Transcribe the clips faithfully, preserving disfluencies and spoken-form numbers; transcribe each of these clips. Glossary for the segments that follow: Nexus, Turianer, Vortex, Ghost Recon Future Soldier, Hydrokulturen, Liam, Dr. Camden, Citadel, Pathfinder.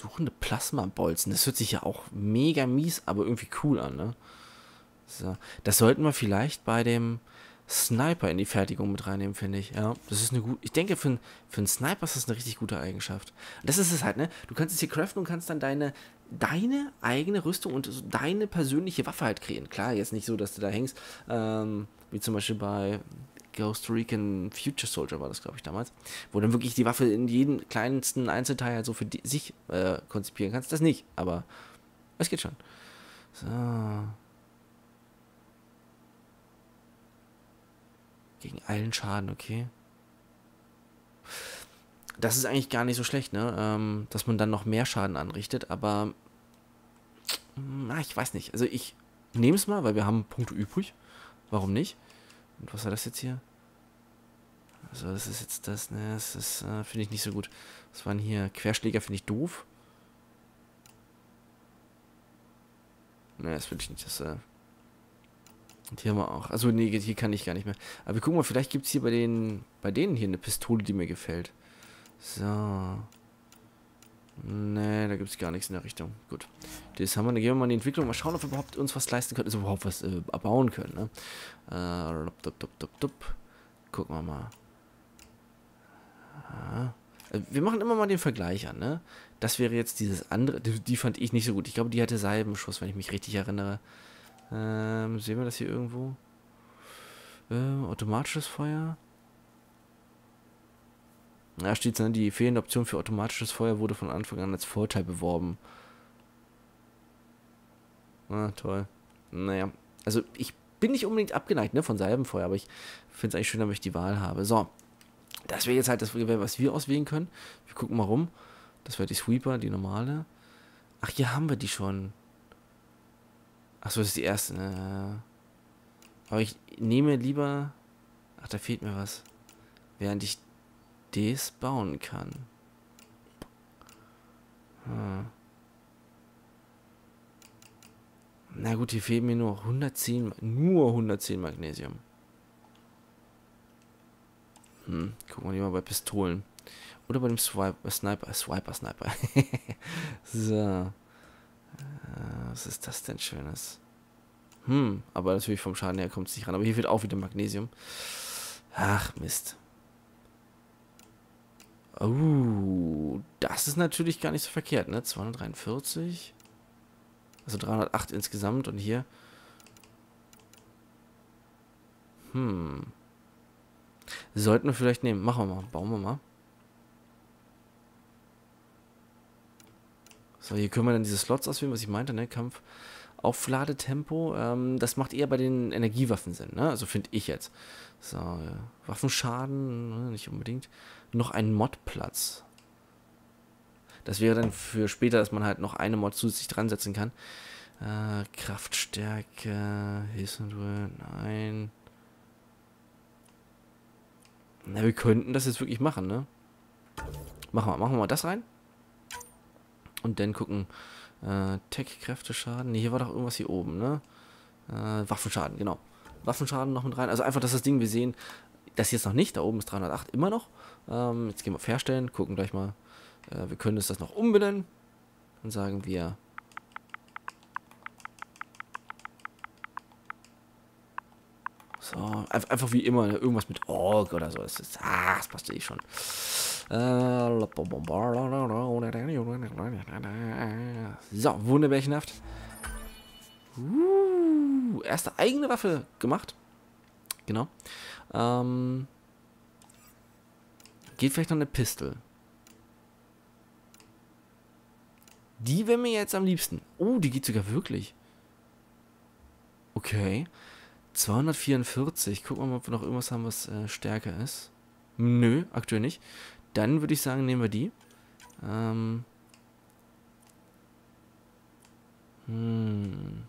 Suchende Plasmabolzen. Das hört sich ja auch mega mies, aber irgendwie cool an, ne? So. Das sollten wir vielleicht bei dem Sniper in die Fertigung mit reinnehmen, finde ich. Ja, das ist eine gute. Ich denke, für einen für einen Sniper ist das eine richtig gute Eigenschaft. Das ist es halt, ne? Du kannst es hier craften und kannst dann deine, deine eigene Rüstung und deine persönliche Waffe halt kreieren. Klar, jetzt nicht so, dass du da hängst, ähm, wie zum Beispiel bei Ghost Recon Future Soldier war das, glaube ich, damals, wo dann wirklich die Waffe in jeden kleinsten Einzelteil halt so für die, sich äh, konzipieren kannst. Das nicht, aber es geht schon. So. Gegen allen Schaden, okay. Das ist eigentlich gar nicht so schlecht, ne? Ähm, dass man dann noch mehr Schaden anrichtet, aber na, ich weiß nicht. Also ich nehme es mal, weil wir haben Punkte übrig. Warum nicht? Und was war das jetzt hier? Also das ist jetzt das, ne? Das ist, äh, finde ich nicht so gut. Was waren hier? Querschläger finde ich doof. Ne, das finde ich nicht, das, äh... Und hier haben wir auch. Achso, nee, hier kann ich gar nicht mehr. Aber wir gucken mal, vielleicht gibt es hier bei denen, bei denen hier eine Pistole, die mir gefällt. So. Nee, da gibt es gar nichts in der Richtung. Gut. Das haben wir. Dann gehen wir mal in die Entwicklung. Mal schauen, ob wir überhaupt uns was leisten können. Also überhaupt was äh, abbauen können, ne? Äh, dup, dup, dup, dup, dup. Gucken wir mal. Ja. Wir machen immer mal den Vergleich an, ne? Das wäre jetzt dieses andere. Die, die fand ich nicht so gut. Ich glaube, die hatte Salbenschuss, wenn ich mich richtig erinnere. Ähm, sehen wir das hier irgendwo? Ähm, automatisches Feuer. Da steht es, ne? Die fehlende Option für automatisches Feuer wurde von Anfang an als Vorteil beworben. Ah, toll. Naja, also ich bin nicht unbedingt abgeneigt, ne, von Salbenfeuer, aber ich finde es eigentlich schön, wenn ich die Wahl habe. So, das wäre jetzt halt das Gewehr, was wir auswählen können. Wir gucken mal rum. Das wäre die Sweeper, die normale. Ach, hier haben wir die schon. Achso, das ist die erste. Ne? Aber ich nehme lieber... Ach, da fehlt mir was. Während ich das bauen kann. Hm. Na gut, hier fehlen mir nur hundertzehn... Nur hundertzehn Magnesium. Hm, gucken wir die mal bei Pistolen. Oder bei dem Swiper, Sniper. Swiper, Sniper. So. Was ist das denn Schönes? Hm, aber natürlich vom Schaden her kommt es nicht ran. Aber hier fehlt auch wieder Magnesium. Ach, Mist. Oh, das ist natürlich gar nicht so verkehrt, ne? zweihundertdreiundvierzig. Also dreihundertacht insgesamt. Und hier... Hm. Sollten wir vielleicht nehmen. Machen wir mal. Bauen wir mal. So, hier können wir dann diese Slots auswählen, was ich meinte, ne? Kampf, Aufladetempo. Ähm, das macht eher bei den Energiewaffen Sinn, ne? Also finde ich jetzt. So, ja. Waffenschaden, ne? Nicht unbedingt. Noch ein Modplatz. Das wäre dann für später, dass man halt noch eine Mod zusätzlich dran setzen kann. Äh, Kraftstärke, Hilfsmittel, nein. Na, wir könnten das jetzt wirklich machen, ne? Machen wir, machen wir mal das rein. Und dann gucken, äh, Tech-Kräfteschaden. Nee, hier war doch irgendwas hier oben, ne? Äh, Waffenschaden, genau. Waffenschaden noch mit rein. Also einfach, dass das Ding, wir sehen, das jetzt noch nicht. Da oben ist dreihundertacht immer noch. Ähm, jetzt gehen wir auf Herstellen, gucken gleich mal. Äh, wir können uns das noch umbenennen. Dann sagen wir... So, einfach wie immer, irgendwas mit Org oder so. Das ist, ah, das passt ja eh schon. So, wunderbärchenhaft. Uh, erste eigene Waffe gemacht. Genau. Ähm, geht vielleicht noch eine Pistole. Die wäre mir jetzt am liebsten. Oh, die geht sogar wirklich. Okay. zweihundertvierundvierzig. Gucken wir mal, ob wir noch irgendwas haben, was äh, stärker ist. Nö, aktuell nicht. Dann würde ich sagen, nehmen wir die. Ähm. Hm.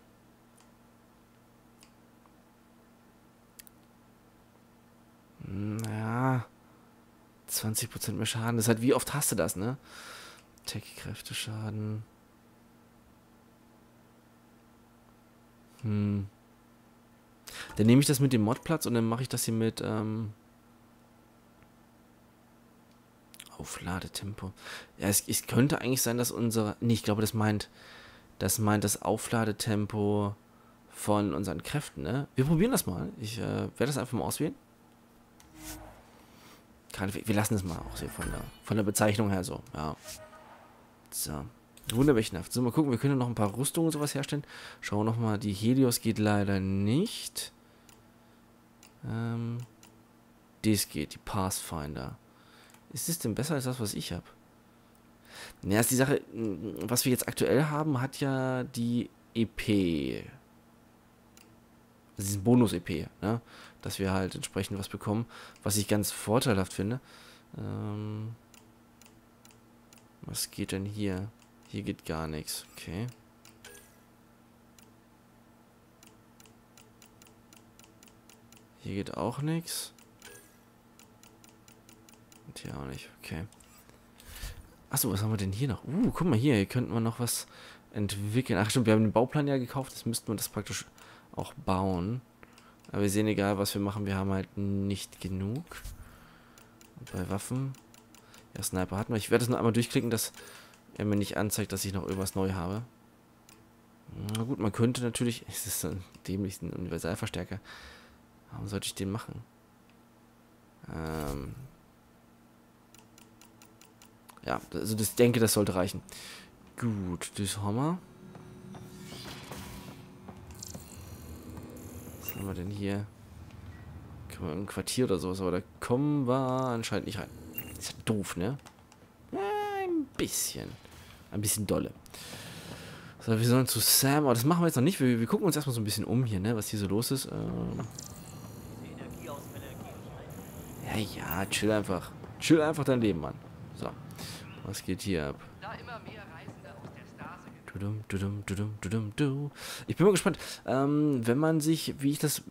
Naja. zwanzig Prozent mehr Schaden. Das ist halt, wie oft hast du das, ne? Tech-Kräfteschaden. Hm. Dann nehme ich das mit dem Modplatz und dann mache ich das hier mit, ähm... Aufladetempo. Ja, es, es könnte eigentlich sein, dass unsere... Nee, ich glaube, das meint das meint das Aufladetempo von unseren Kräften, ne? Wir probieren das mal. Ich äh, werde das einfach mal auswählen. Wir lassen das mal auch hier von der, von der Bezeichnung her so. Ja. So. Wunderbärchenhaft. So, mal gucken, wir können noch ein paar Rüstungen und sowas herstellen. Schauen wir nochmal. Die Helios geht leider nicht. Ähm, das geht, die Pathfinder. Ist es denn besser als das, was ich habe? Naja, ist die Sache, was wir jetzt aktuell haben, hat ja die E P. Das ist ein Bonus-E P, ne? Dass wir halt entsprechend was bekommen, was ich ganz vorteilhaft finde. Ähm, was geht denn hier? Hier geht gar nichts. Okay. Hier geht auch nichts. Und hier auch nicht. Okay. Achso, was haben wir denn hier noch? Uh, guck mal hier. Hier könnten wir noch was entwickeln. Ach stimmt, wir haben den Bauplan ja gekauft. Jetzt müssten wir das praktisch auch bauen. Aber wir sehen, egal was wir machen, wir haben halt nicht genug. Und bei Waffen. Ja, Sniper hatten wir. Ich werde das noch einmal durchklicken, dass er mir nicht anzeigt, dass ich noch irgendwas neu habe. Na gut, man könnte natürlich... Es ist so ein dämlicher Universalverstärker. Warum sollte ich den machen? Ähm... Ja, also ich denke, das sollte reichen. Gut, das haben wir. Was haben wir denn hier? Können wir ein Quartier oder sowas, aber da kommen wir anscheinend nicht rein. Ist ja doof, ne? Ein bisschen. Ein bisschen dolle. So, wir sollen zu Sam, aber das machen wir jetzt noch nicht. Wir, wir gucken uns erstmal so ein bisschen um hier, ne? Was hier so los ist. Ähm ja, ja, chill einfach. Chill einfach dein Leben, Mann. So. Was geht hier ab? Ich bin mal gespannt, ähm, wenn man sich, wie ich das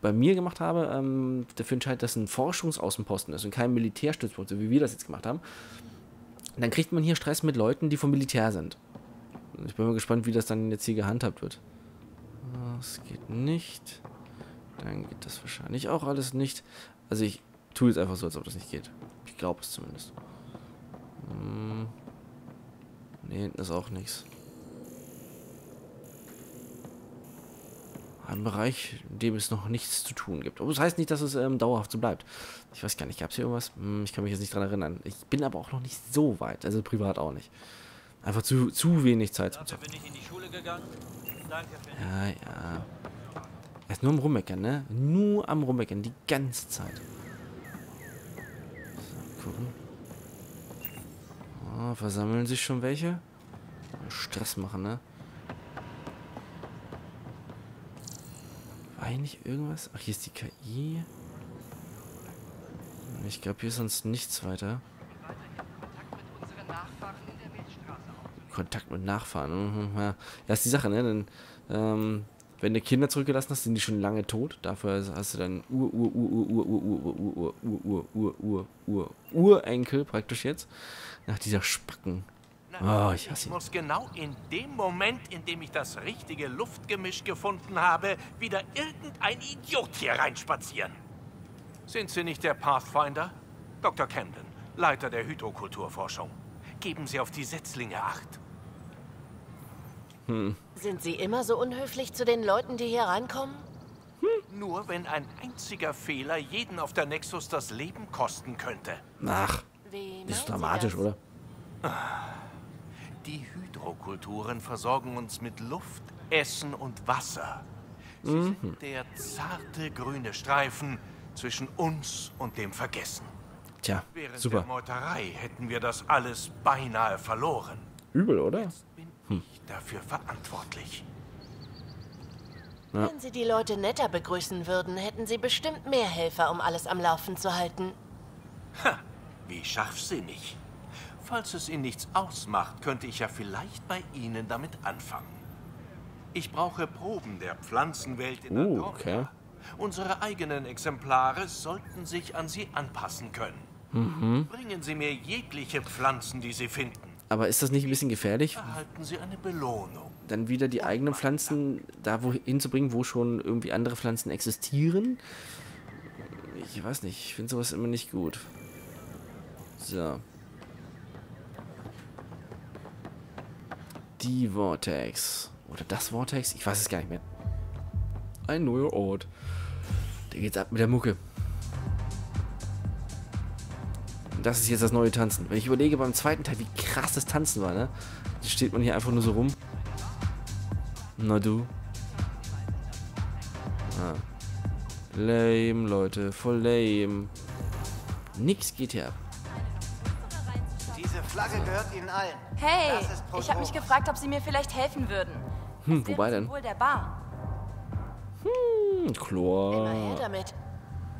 bei mir gemacht habe, ähm, dafür entscheidet, dass ein Forschungsaußenposten ist und kein Militärstützpunkt, so wie wir das jetzt gemacht haben, dann kriegt man hier Stress mit Leuten, die vom Militär sind. Ich bin mal gespannt, wie das dann jetzt hier gehandhabt wird. Das geht nicht. Dann geht das wahrscheinlich auch alles nicht. Also ich tue jetzt einfach so, als ob das nicht geht. Ich glaube es zumindest. Hm. Ne, hinten ist auch nichts. Ein Bereich, in dem es noch nichts zu tun gibt. Aber das heißt nicht, dass es ähm, dauerhaft so bleibt. Ich weiß gar nicht, gab es hier irgendwas? Hm, ich kann mich jetzt nicht dran erinnern. Ich bin aber auch noch nicht so weit, also privat auch nicht. Einfach zu, zu wenig Zeit zum Zocken. Ja, ja. Er ist nur am Rummeckern, ne? Nur am Rummeckern, die ganze Zeit. So, gucken. Oh, versammeln sich schon welche? Stress machen, ne? War hier nicht irgendwas? Ach, hier ist die K I. Ich glaube, hier ist sonst nichts weiter. Kontakt mit Nachfahren. Ja, das ist die Sache, ne? Denn, ähm, wenn du Kinder zurückgelassen hast, sind die schon lange tot. Dafür hast du dann Ur, Ur, Ur, Ur, Ur, Ur, Ur, Ur, Ur, Ur, Ur, Ur, Urenkel praktisch jetzt. Nach dieser Spacken. Oh, ich hasse ihn. Ich muss genau in dem Moment, in dem ich das richtige Luftgemisch gefunden habe, wieder irgendein Idiot hier reinspazieren. Sind Sie nicht der Pathfinder? Doktor Camden, Leiter der Hydrokulturforschung. Geben Sie auf die Setzlinge acht. Hm. Sind Sie immer so unhöflich zu den Leuten, die hier reinkommen? Hm. Nur wenn ein einziger Fehler jeden auf der Nexus das Leben kosten könnte. Ach, das ist dramatisch, oder? Die Hydrokulturen versorgen uns mit Luft, Essen und Wasser. Sie mhm. sind der zarte grüne Streifen zwischen uns und dem Vergessen. Tja, während super. der Meuterei hätten wir das alles beinahe verloren. Übel, oder? Jetzt bin hm. ich dafür verantwortlich. Ja. Wenn Sie die Leute netter begrüßen würden, hätten Sie bestimmt mehr Helfer, um alles am Laufen zu halten. Ha, wie scharfsinnig. Falls es Ihnen nichts ausmacht, könnte ich ja vielleicht bei Ihnen damit anfangen. Ich brauche Proben der Pflanzenwelt in uh, Andorra. Okay. Unsere eigenen Exemplare sollten sich an Sie anpassen können. Mhm. Bringen Sie mir jegliche Pflanzen, die Sie finden. Aber ist das nicht ein bisschen gefährlich? Erhalten Sie eine Belohnung. Dann wieder die eigenen Pflanzen da wohin zu bringen, wo schon irgendwie andere Pflanzen existieren? Ich weiß nicht, ich finde sowas immer nicht gut. So. die Vortex. Oder das Vortex? Ich weiß es gar nicht mehr. Ein neuer Ort. Da geht's ab mit der Mucke. Und das ist jetzt das neue Tanzen. Wenn ich überlege beim zweiten Teil, wie krass das Tanzen war, ne? Jetzt steht man hier einfach nur so rum. Na du. Ah. Lame, Leute. Voll lame. Nix geht hier ab. Diese Flagge gehört Ihnen allen. Hey, ich habe mich gefragt, ob Sie mir vielleicht helfen würden. Hm, wobei denn? Wohl der Bar. Hm, klar. Immer her damit.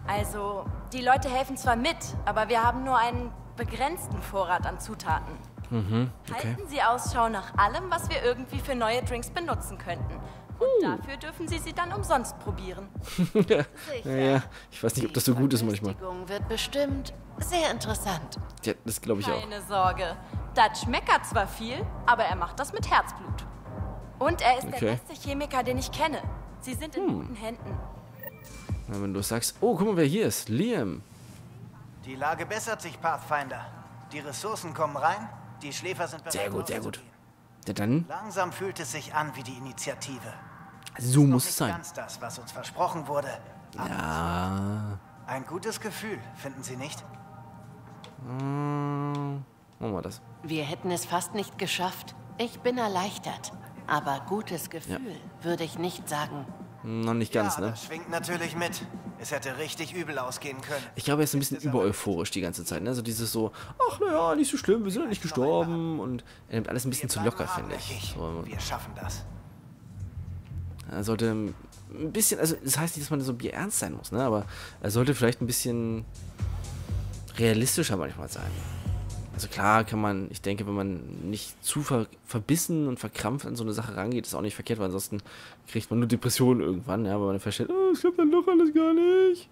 Also, die Leute helfen zwar mit, aber wir haben nur einen begrenzten Vorrat an Zutaten. Mhm, okay. Halten Sie Ausschau nach allem, was wir irgendwie für neue Drinks benutzen könnten. Und uh. dafür dürfen Sie sie dann umsonst probieren. Naja, ich weiß nicht, ob das so gut ist manchmal. Die Verköstigung wird bestimmt sehr interessant. Ja, das glaube ich auch. Keine Sorge. Dutch meckert zwar viel, aber er macht das mit Herzblut. Und er ist okay. der beste Chemiker, den ich kenne. Sie sind in hm. guten Händen. Na, wenn du sagst... Oh, guck mal, wer hier ist. Liam. Die Lage bessert sich, Pathfinder. Die Ressourcen kommen rein, die Schläfer sind bereit. Sehr gut, sehr gut. Ja, dann. Langsam fühlt es sich an wie die Initiative. So muss es sein. Ganz das, was uns versprochen wurde. Ja. Ein gutes Gefühl, finden Sie nicht? Hm, machen wir das. Wir hätten es fast nicht geschafft. Ich bin erleichtert. Aber gutes Gefühl, ja. würde ich nicht sagen. Noch nicht ganz, ja, ne? Das schwingt natürlich mit. Es hätte richtig übel ausgehen können. Ich glaube, er ist ein bisschen übereuphorisch die ganze Zeit, ne? So dieses so, ach naja, nicht so schlimm, wir sind ja nicht gestorben. Und er nimmt alles ein bisschen zu locker, finde ich. So. Wir schaffen das. Er sollte ein bisschen, also das heißt nicht, dass man so bierernst sein muss, ne? Aber er sollte vielleicht ein bisschen realistischer manchmal sein. Also klar kann man, ich denke, wenn man nicht zu ver verbissen und verkrampft an so eine Sache rangeht, ist auch nicht verkehrt, weil ansonsten kriegt man nur Depressionen irgendwann, ja, weil man feststellt, oh, ich glaube dann doch alles gar nicht.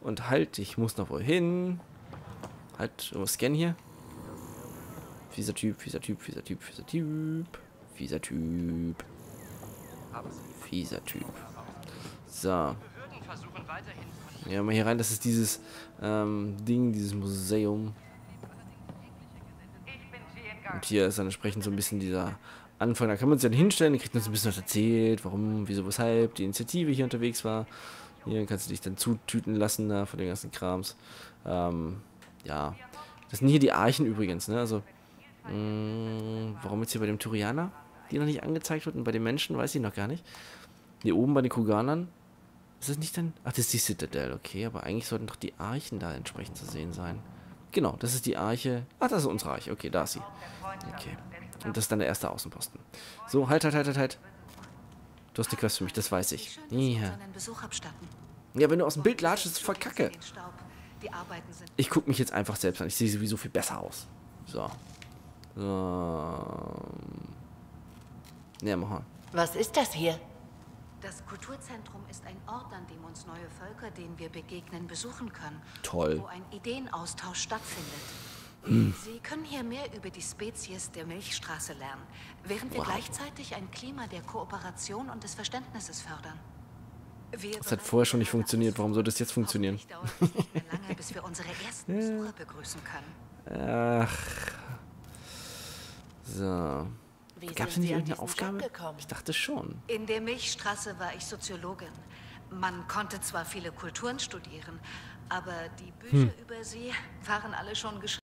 Und halt, ich muss noch wohin. Halt, oh, scan hier. Fieser Typ, fieser Typ, fieser Typ, fieser Typ, fieser Typ, fieser Typ. So. Ja, mal hier rein, das ist dieses ähm, Ding, dieses Museum. Und hier ist dann entsprechend so ein bisschen dieser Anfang. Da kann man sich dann hinstellen, dann kriegt man uns ein bisschen was erzählt, warum, wieso, weshalb die Initiative hier unterwegs war. Hier kannst du dich dann zutüten lassen da von den ganzen Krams. Ähm, ja. Das sind hier die Archen übrigens, ne? Also, mh, warum jetzt hier bei dem Turianer, die noch nicht angezeigt wird, und bei den Menschen, weiß ich noch gar nicht. Hier oben bei den Kuganern, ist das nicht dann... Ach, das ist die Citadel, okay. Aber eigentlich sollten doch die Archen da entsprechend zu sehen sein. Genau, das ist die Arche. Ach, das ist unsere Arche. Okay, da ist sie. Okay. Und das ist dann der erste Außenposten. So, halt, halt, halt, halt, halt. Du hast die Quest für mich, das weiß ich. Ja. Ja, wenn du aus dem Bild latschst, ist es voll kacke. Ich gucke mich jetzt einfach selbst an. Ich sehe sowieso viel besser aus. So. So. Ja, mach mal. Was ist das hier? Das Kulturzentrum ist ein Ort, an dem uns neue Völker, denen wir begegnen, besuchen können. Toll. Wo ein Ideenaustausch stattfindet. Hm. Sie können hier mehr über die Spezies der Milchstraße lernen, während wow. wir gleichzeitig ein Klima der Kooperation und des Verständnisses fördern. Wir das hat vorher schon nicht funktioniert. Warum soll das jetzt funktionieren? Nicht dauert es nicht mehr lange, bis wir unsere ersten Besucher begrüßen können. Ach. So. Gab es nicht irgendeine Aufgabe? Ich dachte schon. In der Milchstraße war ich Soziologin. Man konnte zwar viele Kulturen studieren, aber die Bücher hm. über sie waren alle schon geschrieben.